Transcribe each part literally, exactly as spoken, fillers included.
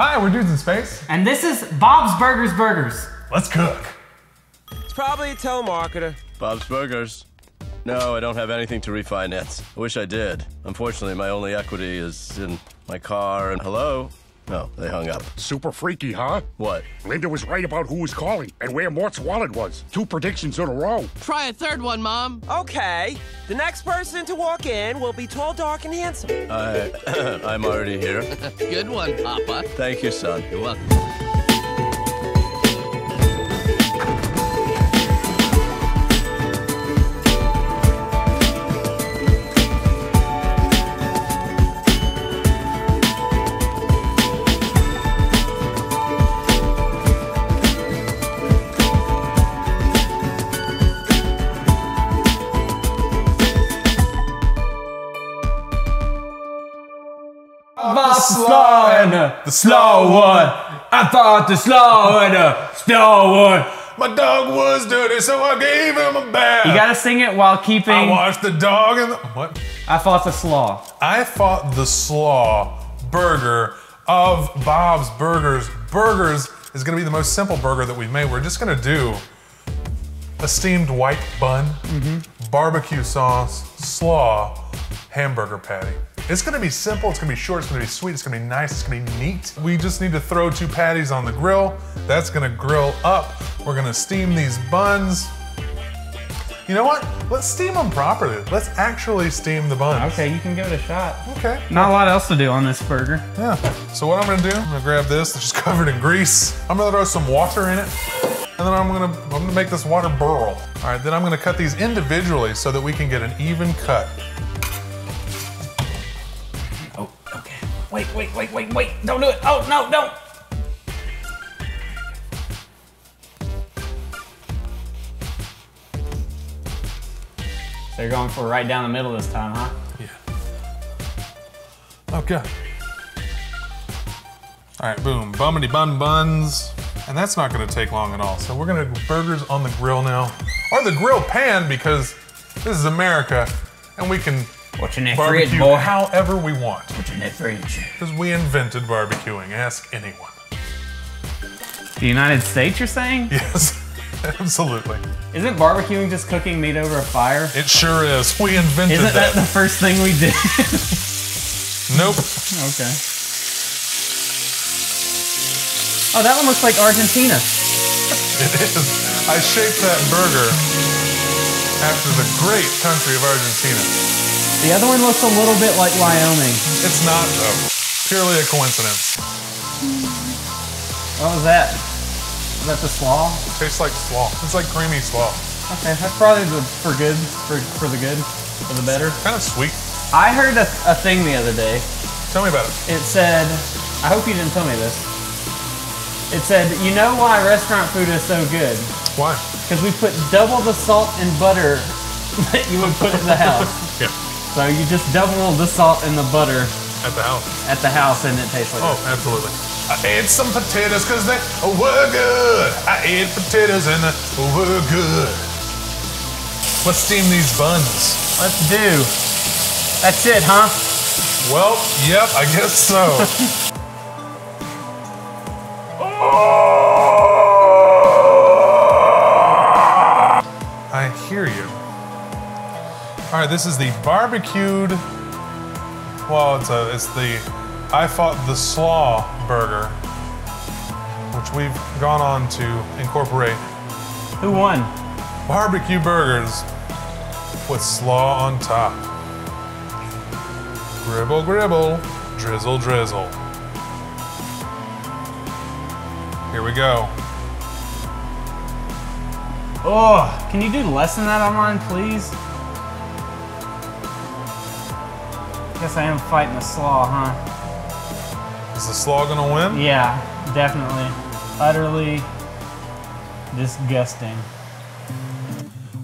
Hi, we're Dudes in Space. And this is Bob's Burgers Burgers. Let's cook. It's probably a telemarketer. Bob's Burgers. No, I don't have anything to refinance. I wish I did. Unfortunately, my only equity is in my car and hello? No, they hung up. Super freaky, huh? What? Linda was right about who was calling and where Mort's wallet was. Two predictions in a row. Try a third one, Mom. Okay. The next person to walk in will be tall, dark, and handsome. I, I'm already here. Good one, Papa. Thank you, son. You're welcome. Slaw and uh, the slow one. I fought the slaw and uh, slow one. My dog was dirty, so I gave him a bath. You gotta sing it while keeping. I watched the dog and the, what? I fought the slaw. I fought the slaw burger of Bob's Burgers. Burgers is gonna be the most simple burger that we've made. We're just gonna do a steamed white bun, mm-hmm. barbecue sauce, slaw, hamburger patty. It's gonna be simple, it's gonna be short, it's gonna be sweet, it's gonna be nice, it's gonna be neat. We just need to throw two patties on the grill. That's gonna grill up. We're gonna steam these buns. You know what? Let's steam them properly. Let's actually steam the buns. Okay, you can give it a shot. Okay. Not a lot else to do on this burger. Yeah. So what I'm gonna do, I'm gonna grab this, it's just covered in grease. I'm gonna throw some water in it, and then I'm gonna, I'm gonna make this water burl. All right, then I'm gonna cut these individually so that we can get an even cut. Wait, wait, wait, wait, wait, don't do it. Oh, no, don't. So you're going for right down the middle this time, huh? Yeah. Okay. All right, boom, bummity bun buns. And that's not gonna take long at all. So we're gonna do burgers on the grill now. Or the grill pan, because this is America and we can What's in that barbecue fridge, boy? However we want. What's in that fridge? Because we invented barbecuing. Ask anyone. The United States, you're saying? Yes, absolutely. Isn't barbecuing just cooking meat over a fire? It sure is. We invented Isn't that. Isn't that the first thing we did? Nope. Okay. Oh, that one looks like Argentina. It is. I shaped that burger after the great country of Argentina. The other one looks a little bit like Wyoming. It's not, though. Purely a coincidence. What was that? Is that the slaw? It tastes like slaw. It's like creamy slaw. Okay, that's probably the, for good, for, for the good, for the better. Kind of sweet. I heard a, a thing the other day. Tell me about it. It said, I hope you didn't tell me this. It said, you know why restaurant food is so good? Why? Because we put double the salt and butter that you would put in the house. Yeah. So you just double the salt and the butter at the house. At the house, and it tastes like oh, that. Absolutely. I ate some potatoes because they were good. I ate potatoes and they were good. Let's steam these buns. Let's do. That's it, huh? Well, yep, I guess so. Oh! I hear you. All right, this is the barbecued, well, it's, a, it's the I Fought the Slaw burger, which we've gone on to incorporate. Who won? Barbecue burgers with slaw on top. Gribble, gribble, drizzle, drizzle. Here we go. Oh, can you do less than that on mine, please? Guess I am fighting the slaw, huh? Is the slaw gonna win? Yeah, definitely. Utterly disgusting.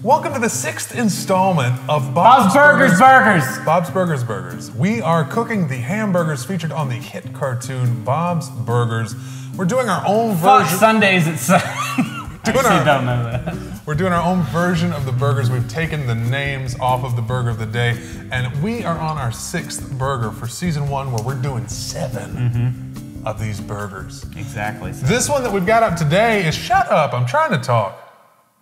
Welcome to the sixth installment of Bob's, Bob's Burgers, Burgers Burgers. Bob's Burgers Burgers. We are cooking the hamburgers featured on the hit cartoon Bob's Burgers. We're doing our own version. Fuck Sundays at Sun. I actually don't know that. We're doing our own version of the burgers. We've taken the names off of the burger of the day, and we are on our sixth burger for season one, where we're doing seven. Mm-hmm. of these burgers. Exactly. So. This one that we've got up today is, shut up, I'm trying to talk.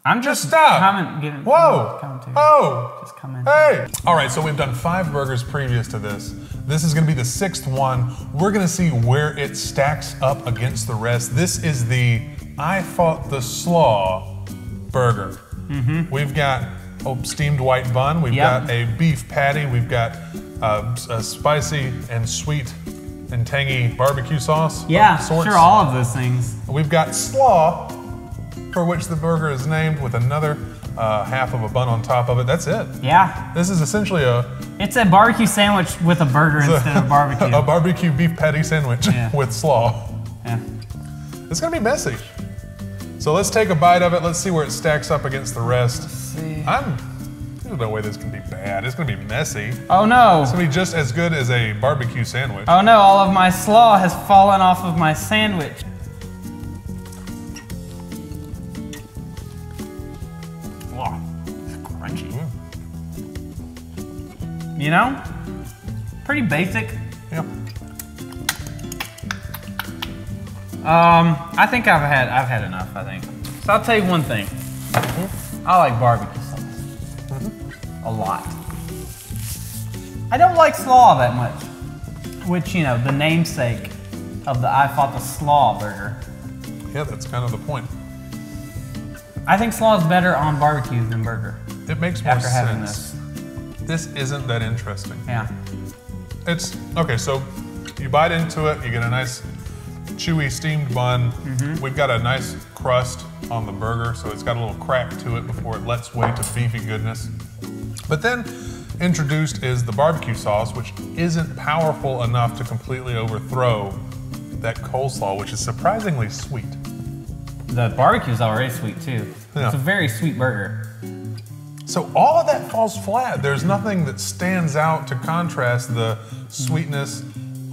I'm just, just stop. Comment, get it, Whoa. Comment, oh. Just come in. Hey. All right, so we've done five burgers previous to this. This is gonna be the sixth one. We're gonna see where it stacks up against the rest. This is the I Fought the Slaw burger. Mm-hmm. We've got oh, steamed white bun. We've yep. got a beef patty. We've got uh, a spicy and sweet and tangy barbecue sauce. Yeah, sure, all of those things. We've got slaw, for which the burger is named, with another uh, half of a bun on top of it. That's it. Yeah. This is essentially a... It's a barbecue sandwich with a burger instead a, of barbecue. A barbecue beef patty sandwich yeah. with slaw. Yeah. It's gonna be messy. So let's take a bite of it. Let's see where it stacks up against the rest. Let's see. I'm, there's no way this can be bad. It's gonna be messy. Oh no. It's gonna be just as good as a barbecue sandwich. Oh no, all of my slaw has fallen off of my sandwich. You know, pretty basic. Yeah. Um, I think I've had I've had enough. I think. So I'll tell you one thing. Mm-hmm. I like barbecue sauce mm-hmm. a lot. I don't like slaw that much, which you know, the namesake of the I Fought the Slaw burger. Yeah, that's kind of the point. I think slaw is better on barbecue than burger. It makes more after sense. Having this. This isn't that interesting. Yeah. It's, okay, so you bite into it, you get a nice chewy steamed bun. Mm-hmm. We've got a nice crust on the burger, so it's got a little crack to it before it lets way to beefy goodness. But then introduced is the barbecue sauce, which isn't powerful enough to completely overthrow that coleslaw, which is surprisingly sweet. The barbecue's already sweet too. Yeah. It's a very sweet burger. So all of that falls flat. There's nothing that stands out to contrast the sweetness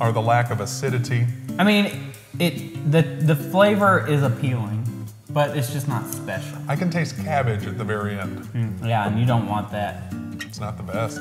or the lack of acidity. I mean, it the, the flavor is appealing, but it's just not special. I can taste cabbage at the very end. Mm, yeah, and you don't want that. It's not the best.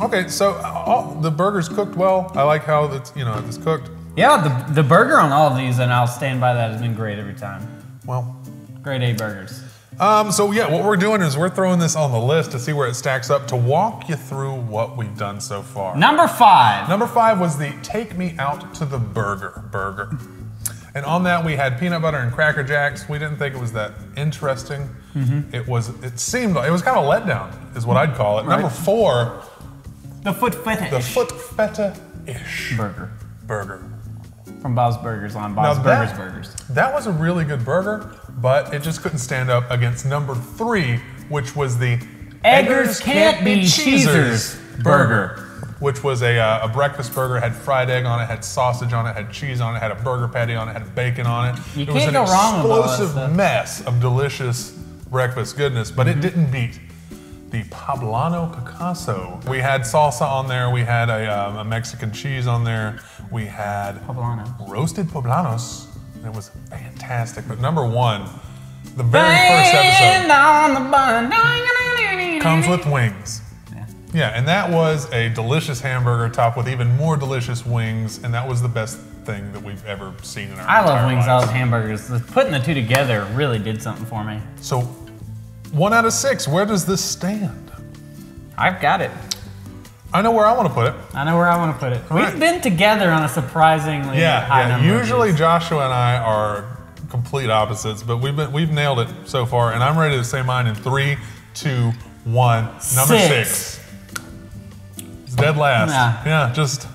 Okay, so all, the burger's cooked well. I like how it's, you know, it's cooked. Yeah, the, the burger on all of these, and I'll stand by that, has been great every time. Well. Grade A burgers. Um, so yeah, what we're doing is we're throwing this on the list to see where it stacks up, to walk you through what we've done so far. Number five. Number five was the Take Me Out to the Burger burger. And on that we had peanut butter and Cracker Jacks. We didn't think it was that interesting. Mm-hmm. It was, it seemed, it was kind of a letdown is what I'd call it. Right. Number four. The Foot Feta-ish. The Foot Feta-ish. Burger. Burger. From Bob's Burgers on Bob's Burgers Burgers. That was a really good burger, but it just couldn't stand up against number three, which was the Eggers Can't Be Cheezers burger, which was a, uh, a breakfast burger, had fried egg on it, had sausage on it, had cheese on it, had a burger patty on it, had bacon on it. You can't go wrong with all that stuff. It was an explosive mess of delicious breakfast goodness, but mm-hmm. it didn't beat the Poblano Picasso. We had salsa on there, we had a, um, a Mexican cheese on there, we had Poblano. Roasted poblanos, and it was fantastic. But number one, the very first episode on the bun. Comes with wings. Yeah. Yeah, and that was a delicious hamburger topped with even more delicious wings, and that was the best thing that we've ever seen in our I love wings, lives. I love hamburgers. Putting the two together really did something for me. So. One out of six, where does this stand? I've got it. I know where I want to put it. I know where I want to put it. All We've right. been together on a surprisingly yeah, high yeah. number. Usually Joshua and I are complete opposites, but we've been, we've nailed it so far, and I'm ready to say mine in three, two, one. Number six. six. It's dead last. Nah. Yeah, just.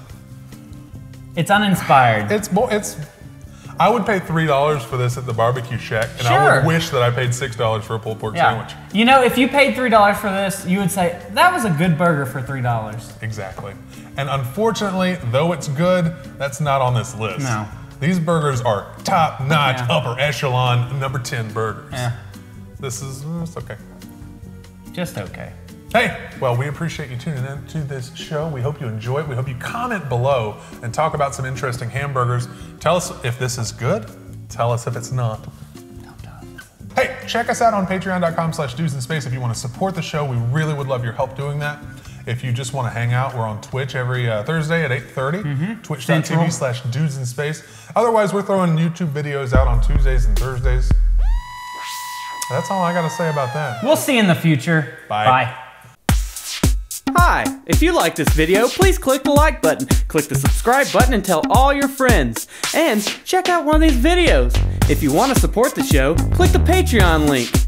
It's uninspired. It's it's. I would pay three dollars for this at the barbecue shack, and sure. I would wish that I paid six dollars for a pulled pork yeah. sandwich. You know, if you paid three dollars for this, you would say, that was a good burger for three dollars. Exactly. And unfortunately, though it's good, that's not on this list. No. These burgers are top-notch, yeah. upper echelon, number ten burgers. Yeah. This is, it's okay. Just okay. Hey, well, we appreciate you tuning in to this show. We hope you enjoy it. We hope you comment below and talk about some interesting hamburgers. Tell us if this is good. Tell us if it's not. Don't tell us. Hey, check us out on patreon dot com slash dudes in space if you want to support the show. We really would love your help doing that. If you just want to hang out, we're on Twitch every uh, Thursday at eight thirty. Mm-hmm. Twitch dot T V slash Dudes N Space. Otherwise, we're throwing YouTube videos out on Tuesdays and Thursdays. That's all I got to say about that. We'll see you in the future. Bye. Bye. Hi, if you like this video, please click the like button, click the subscribe button, and tell all your friends. And check out one of these videos. If you want to support the show, click the Patreon link.